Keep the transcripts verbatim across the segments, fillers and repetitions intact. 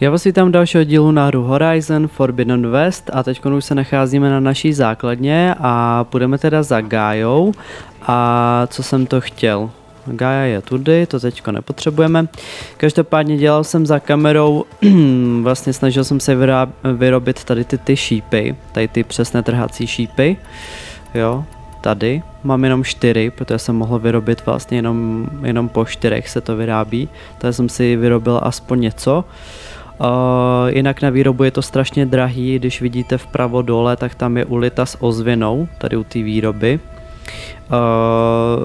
Já vás vítám u dalšího dílu na hru Horizon Forbidden West a teď už se nacházíme na naší základně a půjdeme teda za Gaiou a co jsem to chtěl. Gaia je tudy, to teďko nepotřebujeme. Každopádně dělal jsem za kamerou, vlastně snažil jsem se vyrobit tady ty, ty šípy, tady ty přesné trhací šípy, jo, tady. Mám jenom čtyři, protože jsem mohl vyrobit vlastně jenom, jenom po čtyřech se to vyrábí, takže jsem si vyrobil aspoň něco. Uh, jinak na výrobu je to strašně drahý, když vidíte vpravo dole, tak tam je ulita s ozvěnou, tady u té výroby. Uh,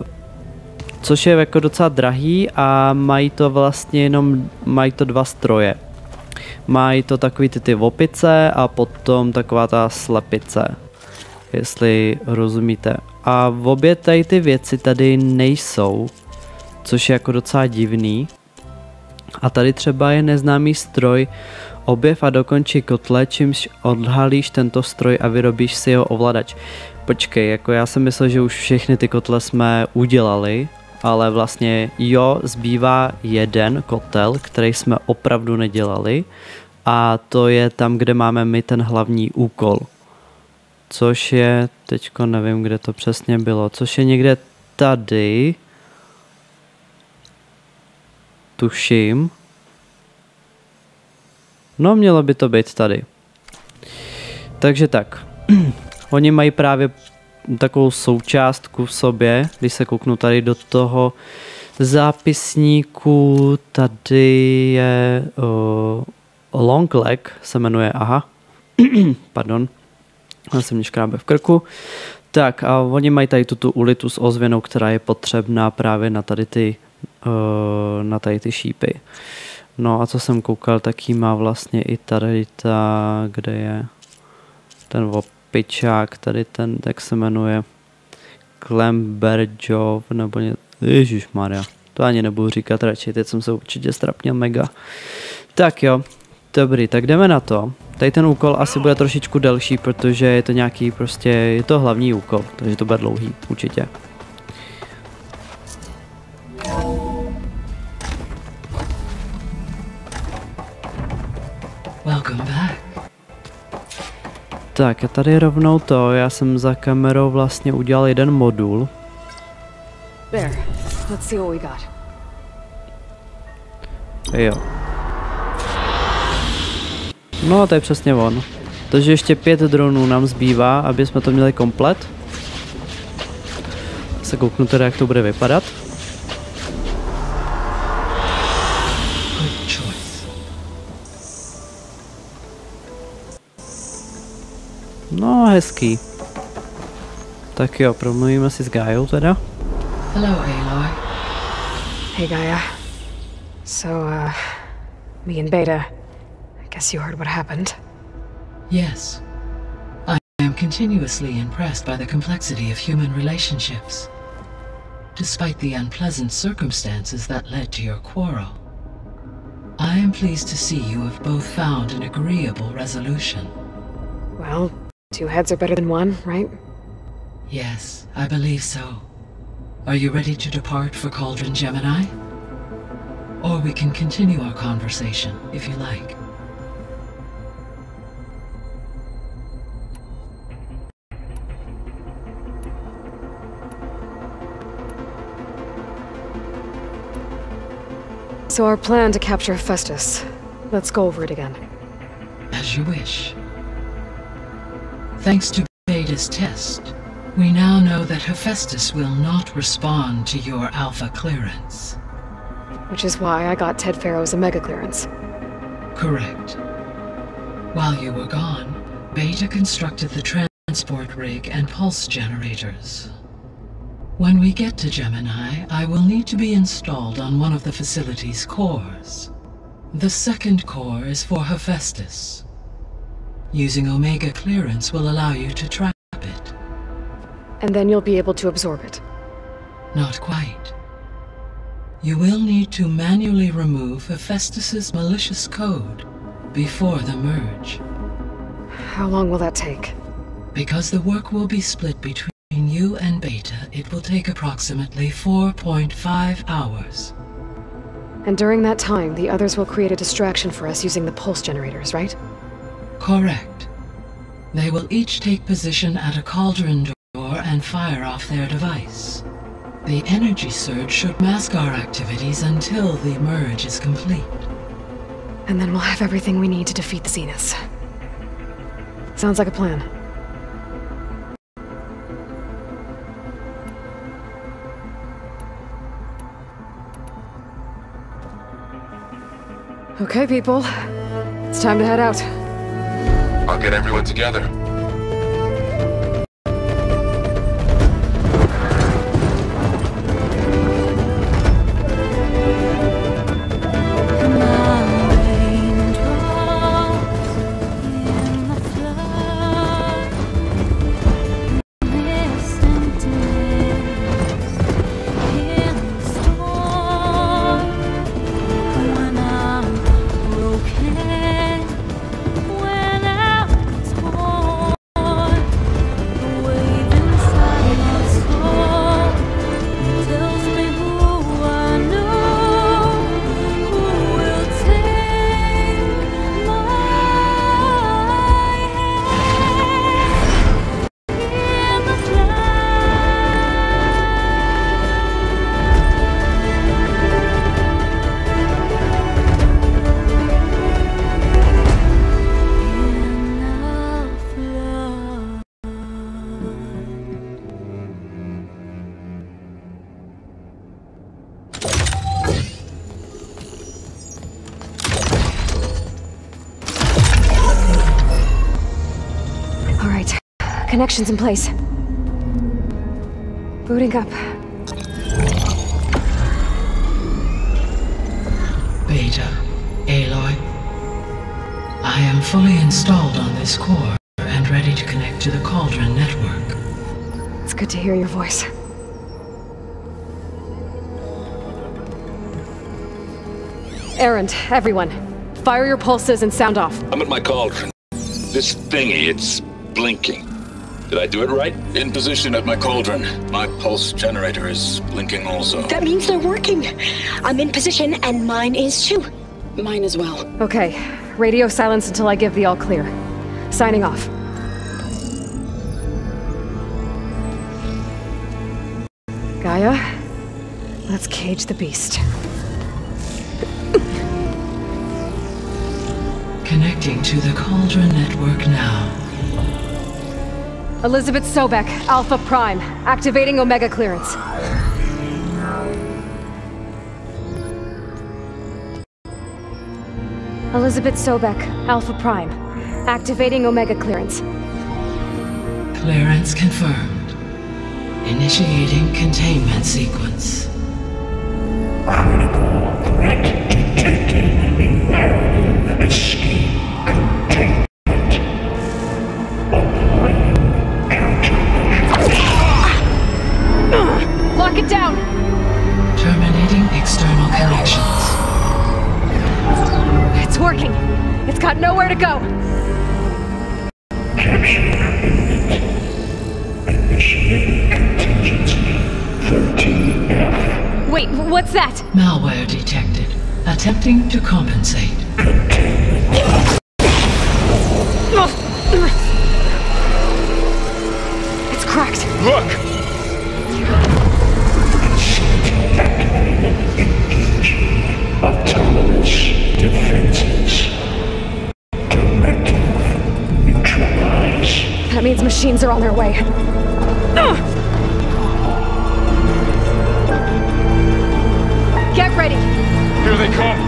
což je jako docela drahý a mají to vlastně jenom, mají to dva stroje. Mají to takový ty, ty opice a potom taková ta slepice, jestli rozumíte. A v obě tady ty věci tady nejsou, což je jako docela divný. A tady třeba je neznámý stroj, objev a dokončí kotle, čímž odhalíš tento stroj a vyrobíš si jeho ovladač. Počkej, jako já jsem myslel, že už všechny ty kotle jsme udělali, ale vlastně jo, zbývá jeden kotel, který jsme opravdu nedělali a to je tam, kde máme my ten hlavní úkol. Což je, teďko nevím, kde to přesně bylo, což je někde tady, tuším, no mělo by to být tady. Takže tak, oni mají právě takovou součástku v sobě, když se kouknu tady do toho zápisníku, tady je uh, long leg, se jmenuje, aha, pardon. Já jsem mě škrábe v krku. Tak a oni mají tady tu ulitu s ozvěnou, která je potřebná právě na tady ty, uh, na tady ty šípy. No a co jsem koukal, tak jí má vlastně i tady ta, kde je ten opičák, tady ten, tak se jmenuje Klemberjov, nebo ně... Ježišmarja, to ani nebudu říkat radši, teď jsem se určitě ztrapnil mega. Tak jo. Dobrý, tak jdeme na to. Tady ten úkol asi bude trošičku delší, protože je to nějaký prostě, je to hlavní úkol, takže to bude dlouhý, určitě. Welcome back. Tak a tady rovnou to, já jsem za kamerou vlastně udělal jeden modul. There. Let's see what we got. Jo. No a to je přesně on. Takže ještě pět dronů nám zbývá, aby jsme to měli komplet. Se kouknu teda, jak to bude vypadat. No, hezký. Tak jo, promluvíme si s Gaiou teda. Hello, Aloy. Hey, Gaia. So, uh, me and Beta. Guess you heard what happened. Yes. I am continuously impressed by the complexity of human relationships, despite the unpleasant circumstances that led to your quarrel. I am pleased to see you have both found an agreeable resolution. Well, two heads are better than one, right? Yes, I believe so. Are you ready to depart for Cauldron Gemini? Or we can continue our conversation, if you like. So our plan to capture Hephaestus. Let's go over it again. As you wish. Thanks to Beta's test, we now know that Hephaestus will not respond to your Alpha Clearance. Which is why I got Ted Faro's Omega Clearance. Correct. While you were gone, Beta constructed the transport rig and pulse generators. When we get to Gemini, I will need to be installed on one of the facility's cores. The second core is for Hephaestus. Using Omega Clearance will allow you to trap it. And then you'll be able to absorb it? Not quite. You will need to manually remove Hephaestus's malicious code before the merge. How long will that take? Because the work will be split between you and Beta, it will take approximately four point five hours. And during that time, the others will create a distraction for us using the pulse generators, right? Correct. They will each take position at a cauldron door and fire off their device. The energy surge should mask our activities until the merge is complete. And then we'll have everything we need to defeat the Zenus. Sounds like a plan. Okay, people. It's time to head out. I'll get everyone together. Connections in place. Booting up. Beta, Aloy. I am fully installed on this core and ready to connect to the Cauldron network. It's good to hear your voice. Errand, everyone. Fire your pulses and sound off. I'm at my Cauldron. This thingy, it's blinking. Did I do it right? In position at my cauldron. My pulse generator is blinking also. That means they're working. I'm in position and mine is too. Mine as well. Okay. Radio silence until I give the all clear. Signing off. Gaia, let's cage the beast. Connecting to the Cauldron network now. Elizabeth Sobeck, Alpha Prime, activating Omega Clearance. Elizabeth Sobeck, Alpha Prime, activating Omega Clearance. Clearance confirmed. Initiating containment sequence. Critical threat detected. Invalid escape containment. Lock it down! Terminating external connections. It's working! It's got nowhere to go! Capture imminent. Initiating contingency thirteen F. Wait, what's that? Malware detected. Attempting to compensate. It's cracked. Look! Defenses. Directive. Neutralize. That means machines are on their way. Uh! Get ready. Here they come.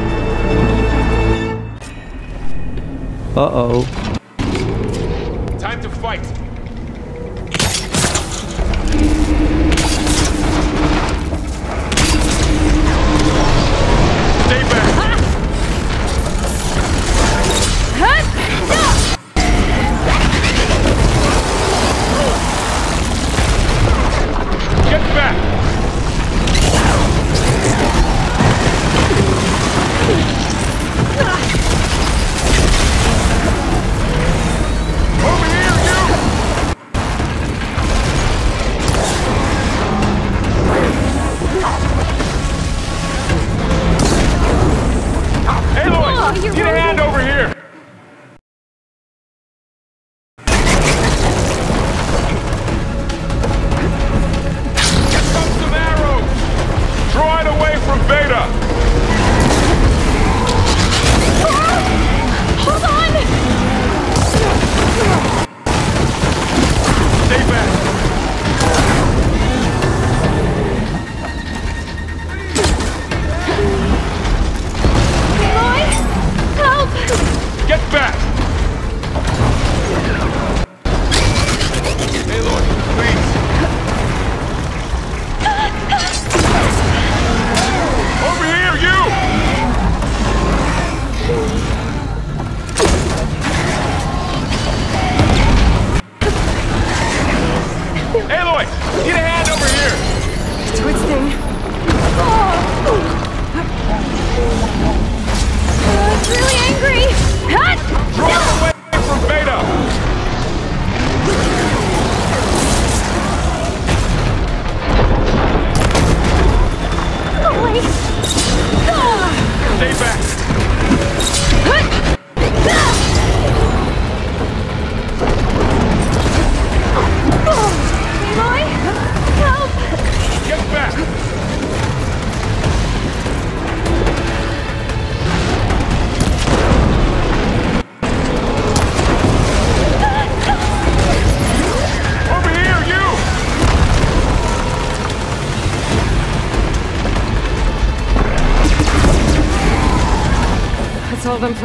Uh-oh. Time to fight. Over here, you!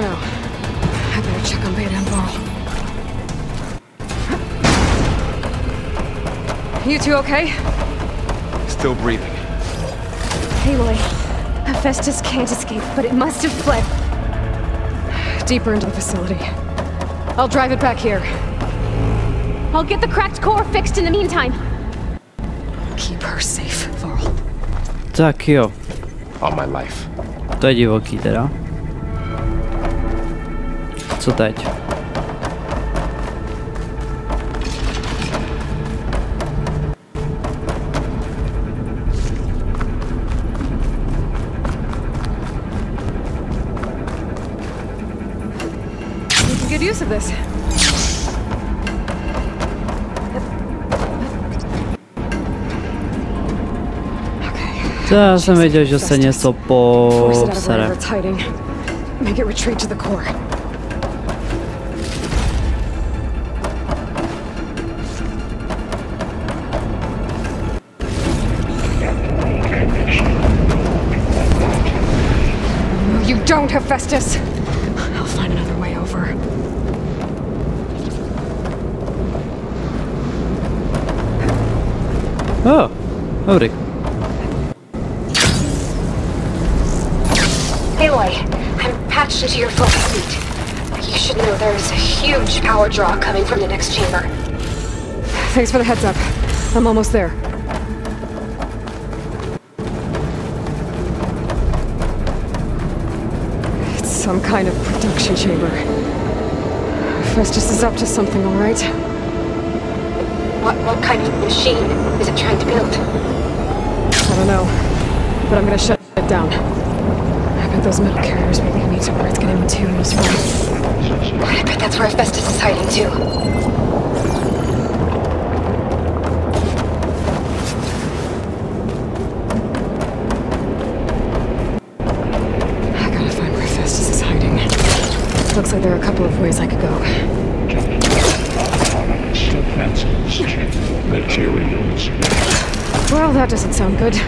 through. I better check on Beta and Varl. You two okay? Still breathing. Aloy, Hephaestus can't escape, but it must have fled. Deeper into the facility. I'll drive it back here. I'll get the cracked core fixed in the meantime. Keep her safe, Varl. Tak jo. All my life. To je divoký teda. Co teď? Good use of this. Já jsem věděl, že se něco popsere. You don't, Hephaestus. I'll find another way over. Oh, dobrý. To your full feet. You should know there is a huge power draw coming from the next chamber. Thanks for the heads up. I'm almost there. It's some kind of production chamber. Hephaestus is up to something, all right? What, what kind of machine is it trying to build? I don't know, but I'm gonna shut it down. Those metal carriers may lead me to where it's getting materials from. I bet that's where Hephaestus is hiding too. I gotta find where Hephaestus is hiding. Looks like there are a couple of ways I could go. Well, that doesn't sound good.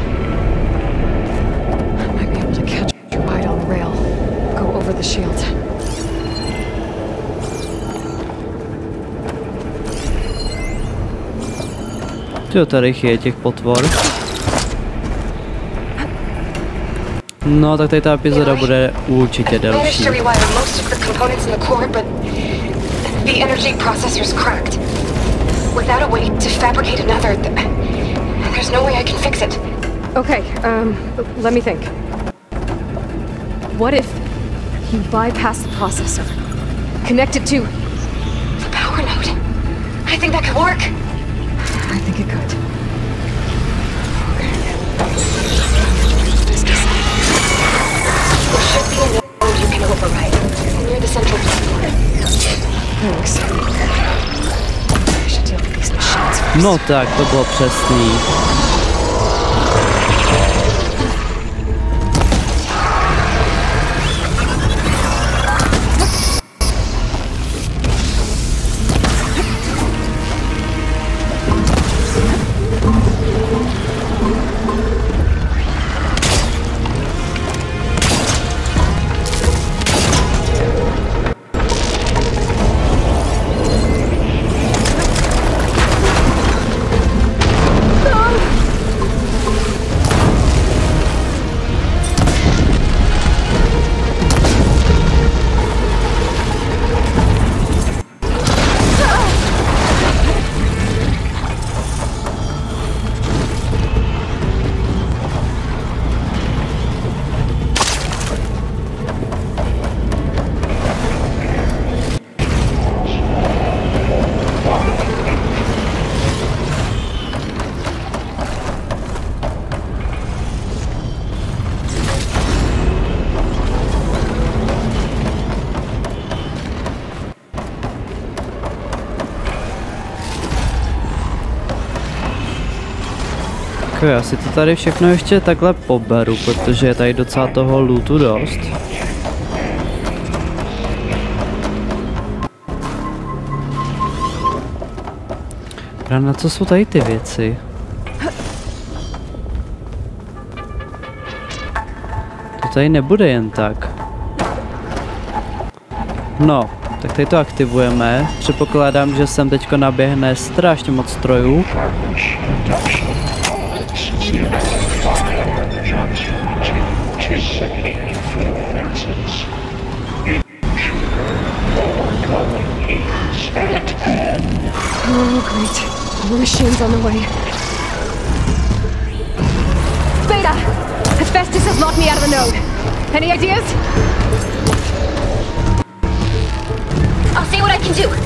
The shield. Co tady je těch potvor? No, tak tady ta epizoda bude určitě delší. The energy processor's cracked. Without a way to fabricate another, there's no way I can fix it. Okay, um, let me think. What if he bypassed the processor, connected to the power node? I think that could work. I think it could. There should be a node you can override near the central platform. Thanks. I should deal with these machines first. No, tak to było przesný. Já si to tady všechno ještě takhle poberu, protože je tady docela toho lootu dost. A na co jsou tady ty věci? To tady nebude jen tak. No, tak tady to aktivujeme. Předpokládám, že sem teďko naběhne strašně moc strojů. Oh, great. More machines on the way. Beta! Hephaestus has locked me out of the node. Any ideas? I'll see what I can do.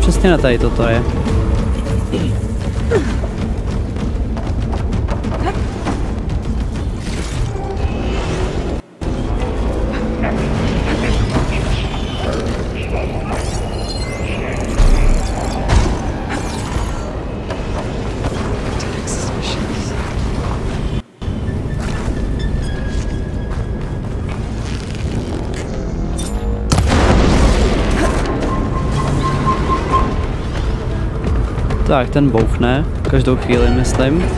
Přesně na tady toto je. Tak, ten bouchne, každou chvíli myslím.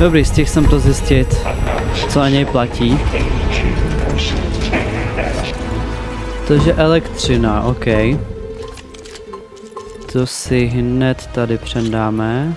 Dobrý, stihl jsem to zjistit, co na něj platí. Takže elektřina, OK. To si hned tady přendáme.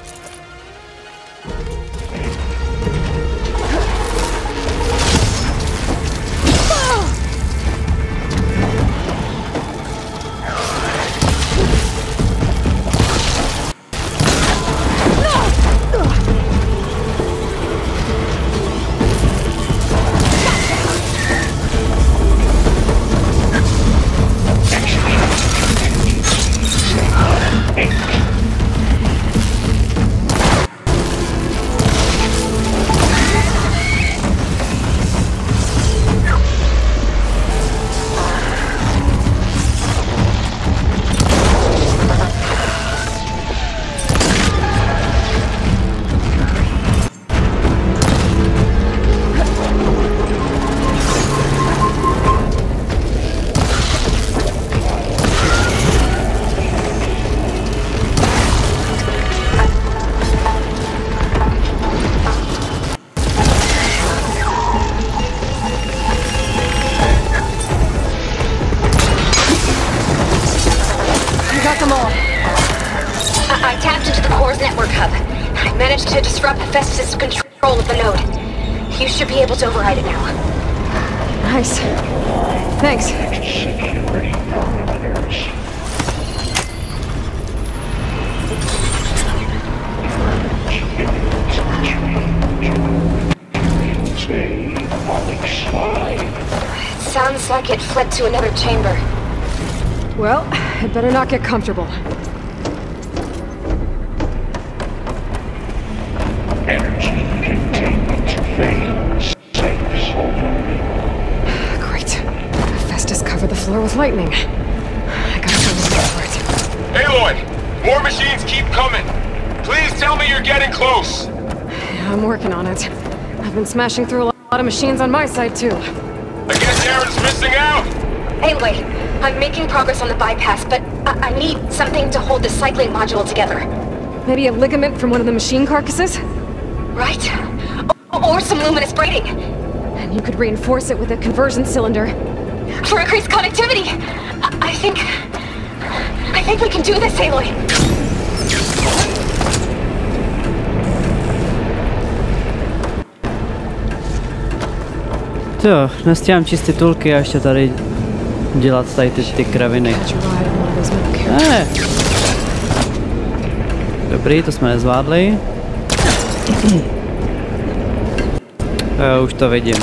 To another chamber. Well, I better not get comfortable. Energy containment phase safe zone. Great. Hephaestus covered the floor with lightning. I gotta go look for it. Tell me you're getting close. I'm working on it. I've been smashing through a lot of machines on my side, too. I guess Aaron's missing out! Anyway, I'm making progress on the bypass, but I, I need something to hold the cycling module together. Maybe a ligament from one of the machine carcasses? Right. O or some luminous braiding. And you could reinforce it with a conversion cylinder. For increased connectivity! I, I think... I think we can do this, Aloy. Jo, nestíhám čistit tulky a ještě tady dělat tady ty, ty kraviny. Ne. Dobrý, to jsme nezvládli. Jo, už to vidím.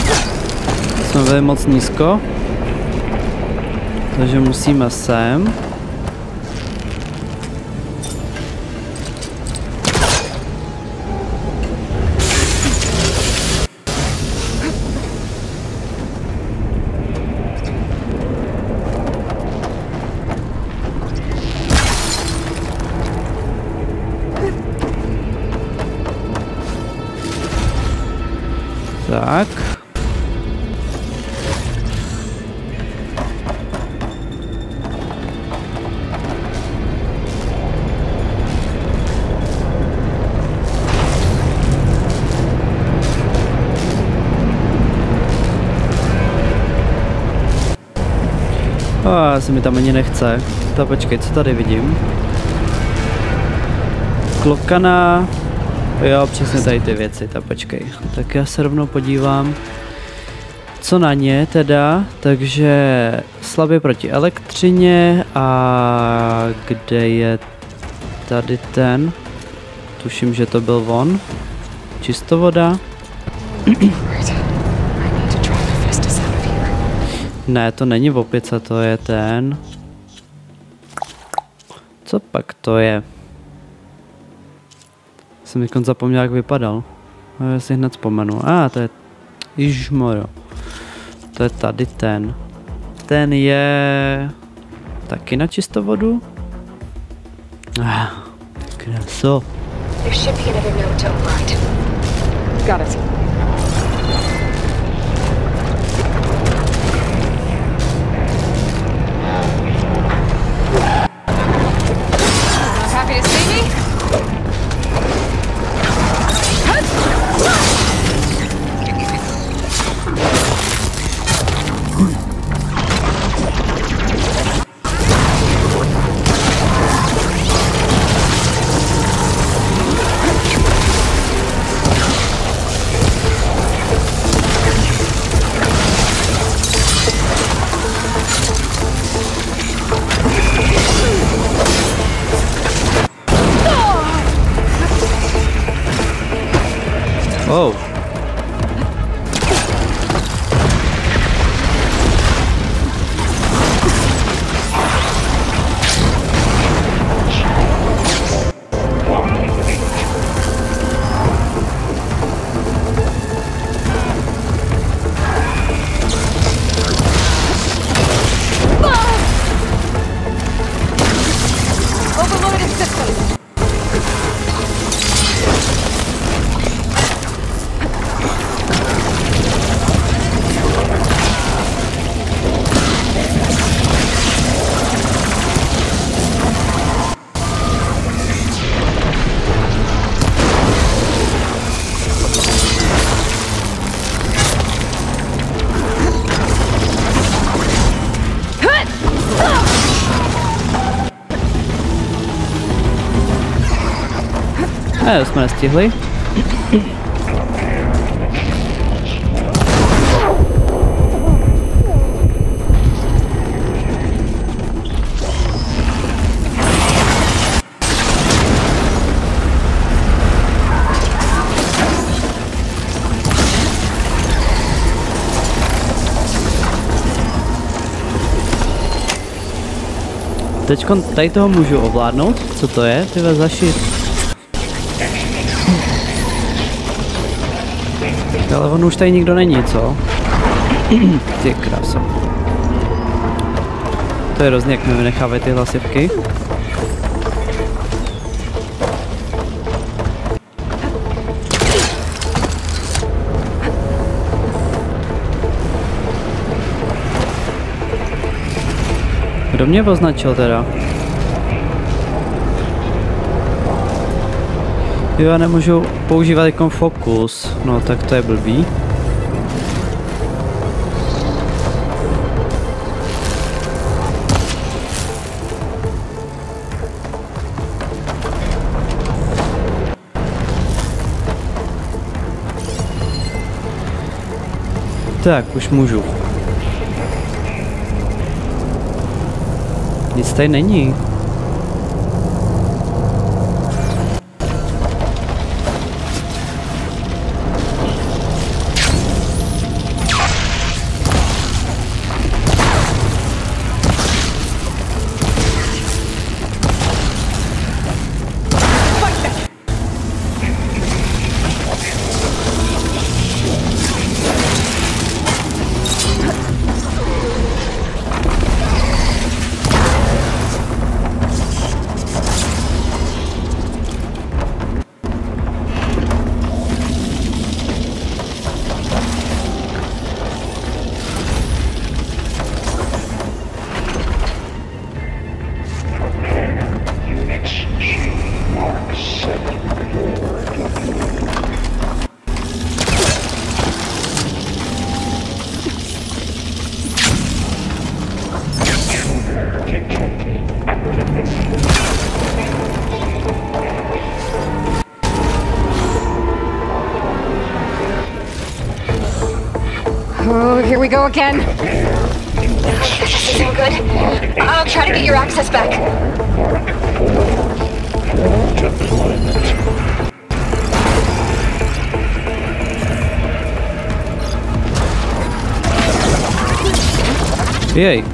Jsme byli moc nízko. Takže musíme sem. Tak. A se mi tam ani nechce. Tak počkej, co tady vidím? Klokana. Jo, přesně tady ty věci, tak počkej. Tak já se rovnou podívám, co na ně teda, takže slabě proti elektřině a kde je tady ten, tuším, že to byl on, čistovoda. Ne, to není opice, to je ten, co pak to je? Jsem teď zapomněl, jak vypadal. Já si hned vzpomenu. A ah, to je... Ježmoro. To je tady ten. Ten je... Taky na čistovodu? Ah, kraso. To jsme nestihli. Teďko tady toho můžu ovládnout? Co to je? Ty ve zašit. Ale on už tady nikdo není, co? Ty krása. To je hrozně, jak mi vynechávají ty hlasivky. Kdo mě označil teda? Jo, já nemůžu používat jako fokus. No tak to je blbý. Tak, už můžu. Nic tady není. Go again. This isn't good. I'll try to get your access back. Yay.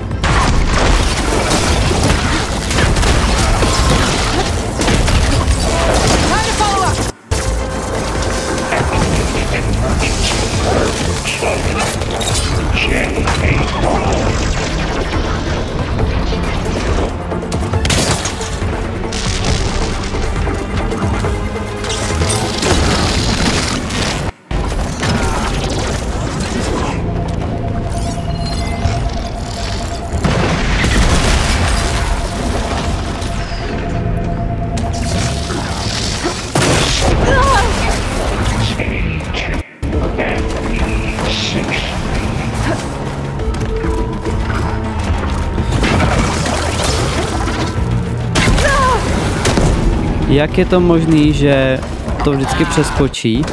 Jak je to možný, že to vždycky přeskočí?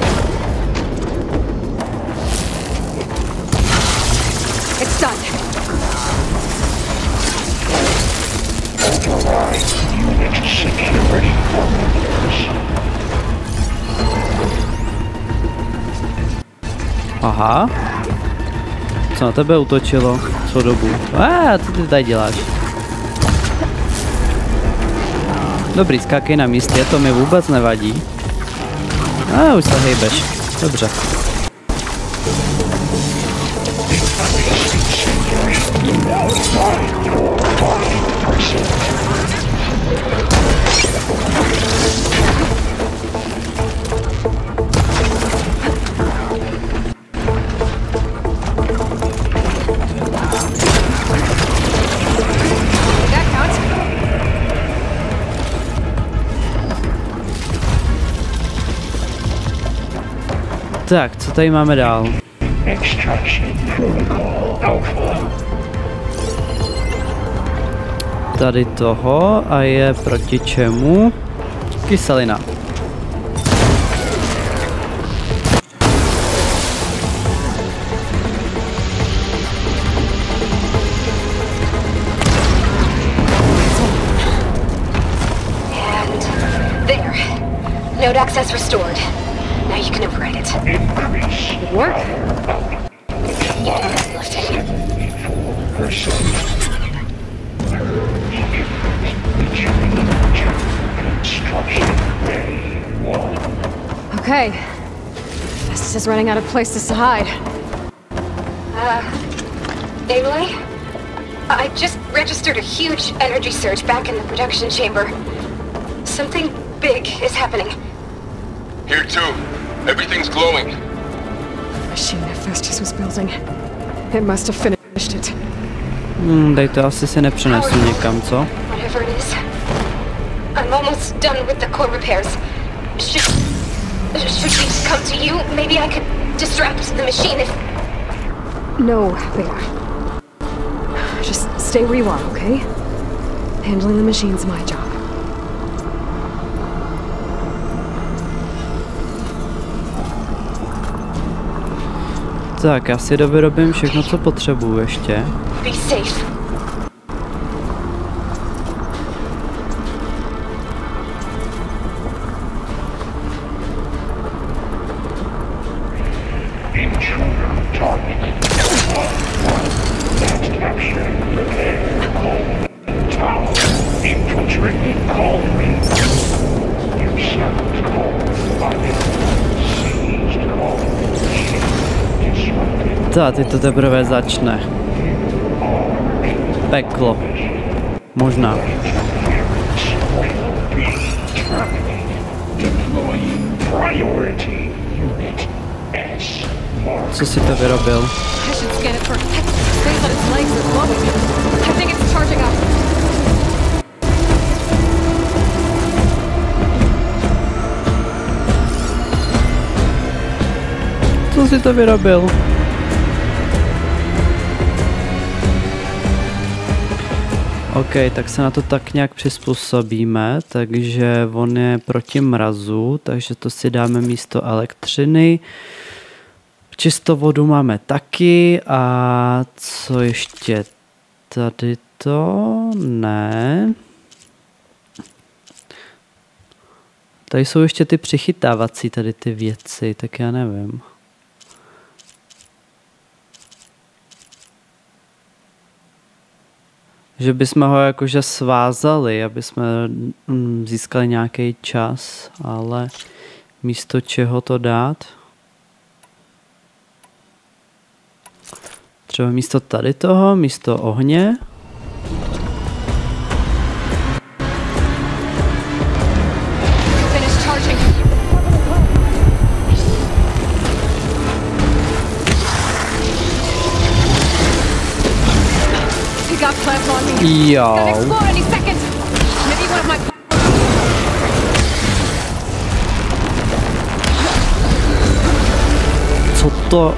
Aha. Co na tebe útočilo? Co dobu? A, co ty tady děláš? Dobrý, skákej na místě, to mi vůbec nevadí. A už se hejbeš. Dobře. Tak, co tady máme dál? Tady toho a je proti čemu? Kyselina. There. Node access restored. Now you can override it. It worked? Okay. Hephaestus is running out of places to hide. Uh, Aloy? I just registered a huge energy surge back in the production chamber. Something big is happening. Here too. Everything's glowing. The machine Hephaestus was building. It must have finished it. Mm, daj to asysynę przeniosę niekam, co? I'm almost done with the core repairs. Should, should we come to you? Maybe I could distract the machine if... No, Beta. Just stay where you are, okay? Handling the machine's my job. Tak, asi dovyrobiłem všechno, co potřebuju ještě. Be safe. A teď to teprve začne. Peklo. Možná. Co si to vyrobil? Co si to vyrobil? OK, tak se na to tak nějak přizpůsobíme, takže on je proti mrazu, takže to si dáme místo elektřiny. Čistou vodu máme taky a co ještě? Tady to? Ne. Tady jsou ještě ty přichytávací, tady ty věci, tak já nevím. Že bychom ho jakože svázali, aby jsme získali nějaký čas, ale místo čeho to dát? Třeba místo tady toho, místo ohně. Yo. Co to?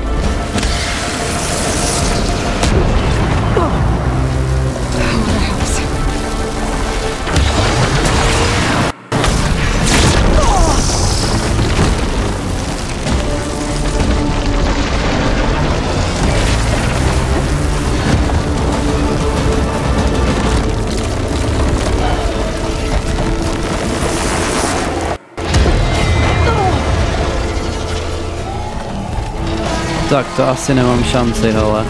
Tak to asi nemám šanci, hele.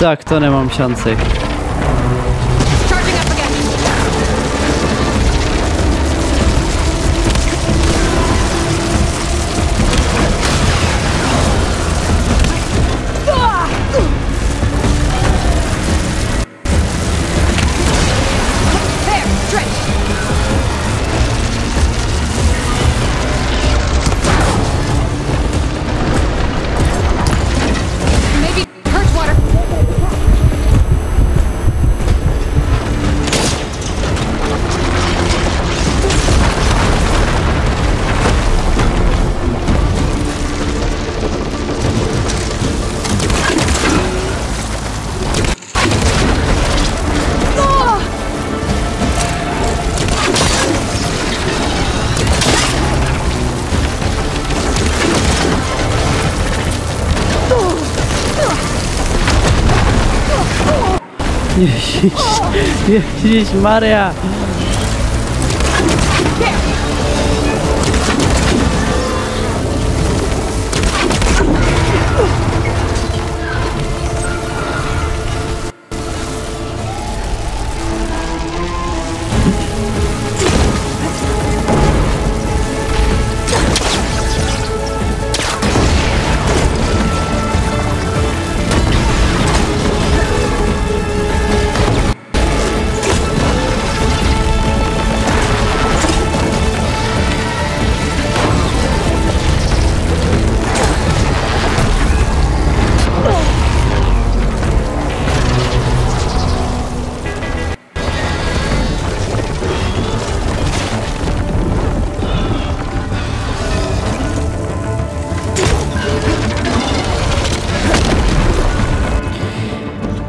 Tak to nemám šanci. Ježíš Maria.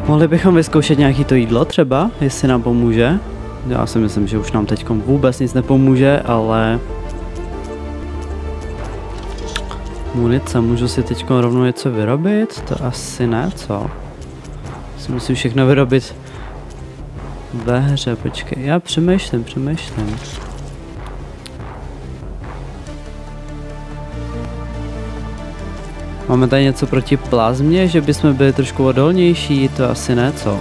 Mohli bychom vyzkoušet nějaký to jídlo třeba, jestli nám pomůže. Já si myslím, že už nám teď vůbec nic nepomůže, ale... Munice, můžu si teď rovnou něco vyrobit? To asi ne, co? Si musím všechno vyrobit ve hře, počkej, já přemýšlím, přemýšlím. Máme tady něco proti plazmě, že bychom byli trošku odolnější, to asi ne, co?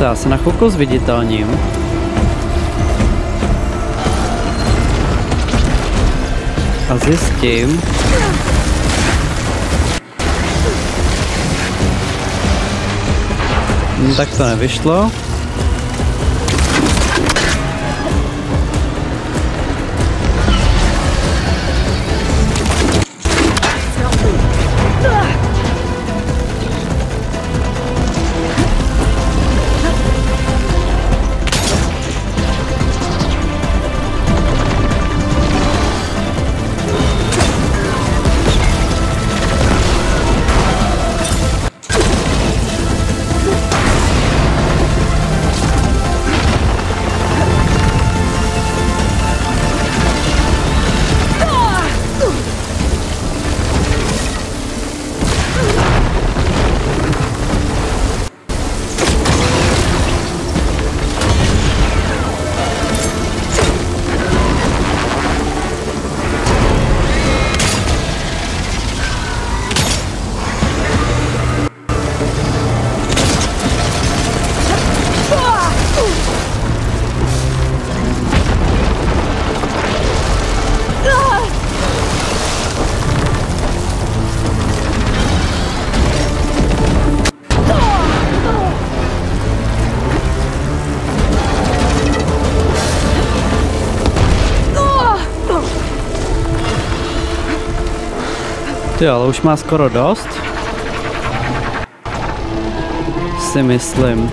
Já se na chvilku zviditelním. A zjistím, no, tak to nevyšlo. Jo, ale už má skoro dost, si myslím.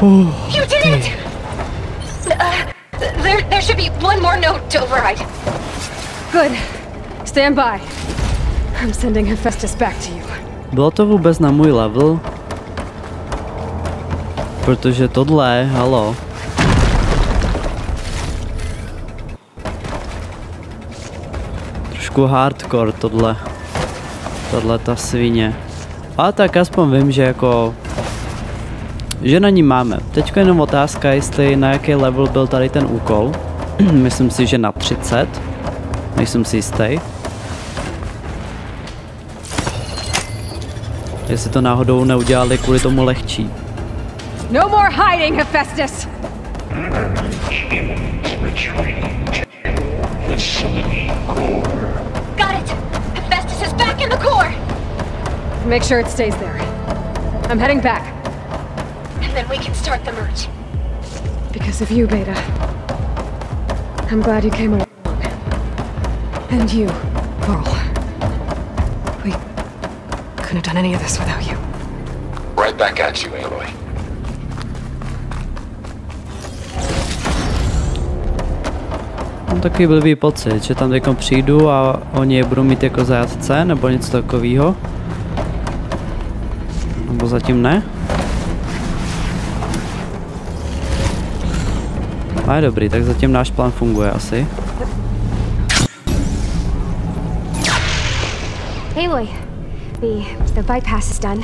Oh, you did it! Uh, there, there should be one more note to override. Good. Stand by. I'm sending Hephaestus back to you. Bylo to vůbec na můj level? Protože tohle, halo. Trošku hardcore tohle. Tohle ta svině. A tak aspoň vím, že jako... že na ní máme. Teďka jenom otázka, jestli na jaký level byl tady ten úkol. Myslím si, že na třicet. Nejsem si jistý. Jestli to náhodou neudělali kvůli tomu lehčí. No more hiding, Hephaestus. Got it. Hephaestus is back in the core. Make sure it stays there. I'm heading back. Then we can start the merge. Because of you, Beta. I'm glad you came along. And you, Varl. We couldn't have done any of this without you. Right back at you, Aloy. Mám takový blbý pocit, že tam teďkom přijdu a oni je budou mít jako zajatce nebo něco takového. Nebo zatím ne. A je dobrý, tak zatím náš plán funguje asi. Aloy, The, the bypass ist done.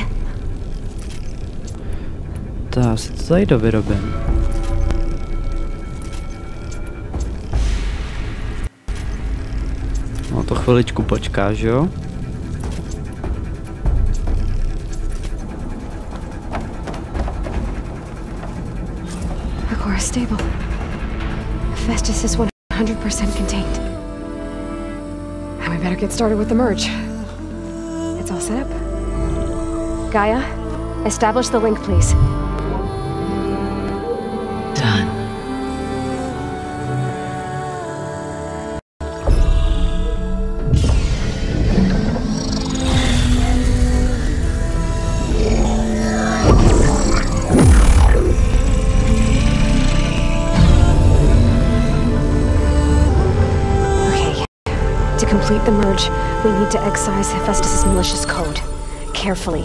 Da sitzt Seite wieder bin. No to chwileczku poczekasz, jo? The core is stable. Hephaestus is one hundred percent contained. And we better get started with the merge. It's all set up. Gaia, establish the link, please. Done. The merge, we need to excise Hephaestus' malicious code. Carefully.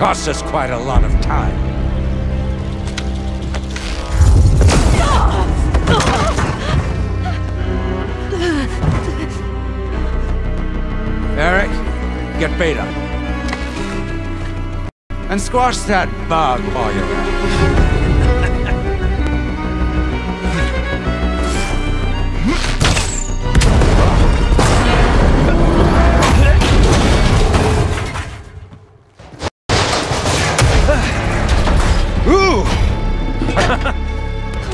Cost us quite a lot of time. Eric, get Beta. And squash that bug while you're at it.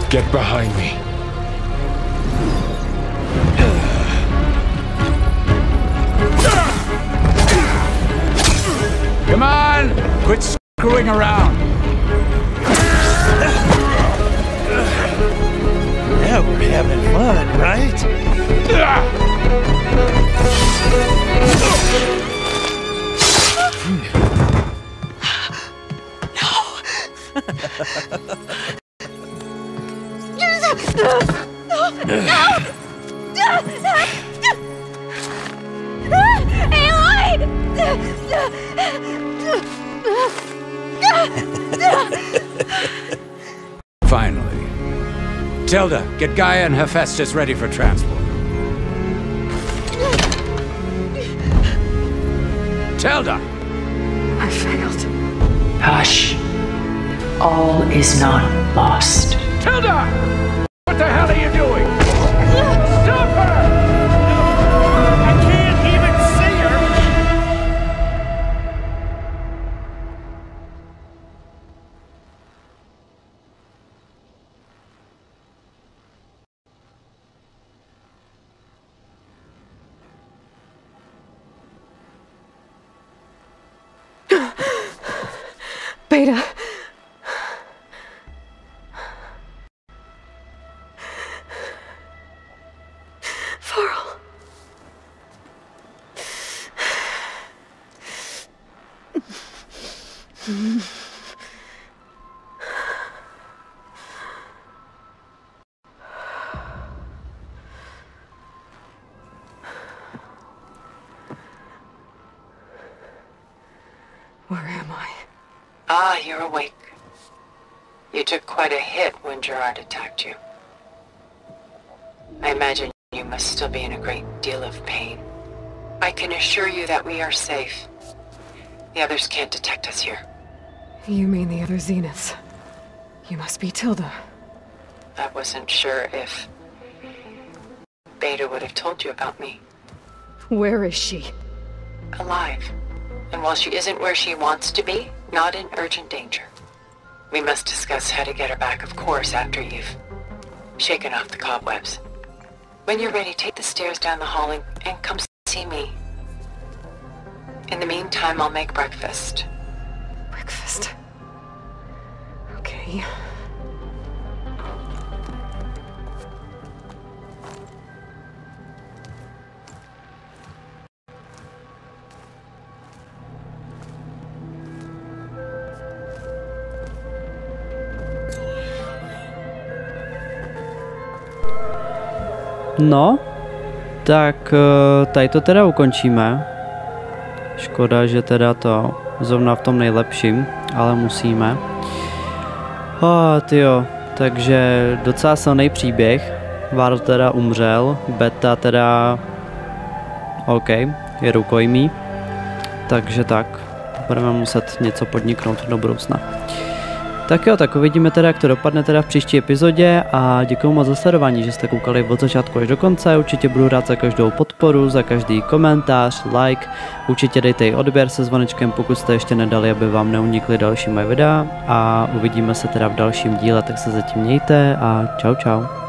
Get behind me. Come on! Quit screwing around. Now we're having fun, right? No! No! No! No! Aloy! Finally. Tilda, get Gaia and Hephaestus ready for transport. Tilda! I failed. Hush. All is not lost. Tilda! What the hell are you doing? Stop her! I can't even see her! Beta! Where am I? Ah, you're awake. You took quite a hit when Gerard attacked you. I imagine you must still be in a great deal of pain. I can assure you that we are safe. The others can't detect us here. You mean the other Zenus? You must be Tilda. I wasn't sure if Beta would have told you about me. Where is she? Alive. And while she isn't where she wants to be, not in urgent danger. We must discuss how to get her back, of course, after you've shaken off the cobwebs. When you're ready, take the stairs down the hall and, and come see me. In the meantime, I'll make breakfast. Breakfast? Okay. No, tak tady to teda ukončíme. Škoda, že teda to zrovna v tom nejlepším, ale musíme. Oh, tyjo, takže docela silný příběh. Varl teda umřel, Beta teda... OK, je rukojmí. Takže tak, budeme muset něco podniknout do budoucna. Tak jo, tak uvidíme teda, jak to dopadne teda v příští epizodě a děkuji moc za sledování, že jste koukali od začátku až do konce, určitě budu rád za každou podporu, za každý komentář, like, určitě dejte i odběr se zvonečkem, pokud jste ještě nedali, aby vám neunikly další moje videa a uvidíme se teda v dalším díle, tak se zatím mějte a čau čau.